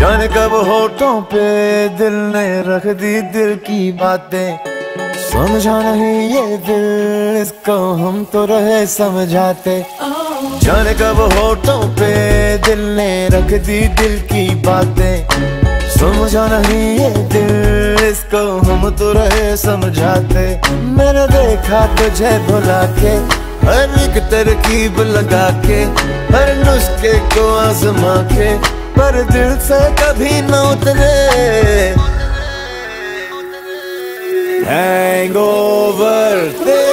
जाने कब होठों पे दिल ने रख दी दिल की बातें, समझा नहीं ये दिल इसको हम तो रहे समझाते। जाने कब होठों पे दिल ने रख दी दिल की बातें, समझा नहीं ये दिल इसको हम तो रहे समझाते। मैंने देखा तुझे भुला के, हर एक तरकीब लगा के, हर नुस्खे को आजमा के, पर दिल से कभी न उतरे। हैंगओवर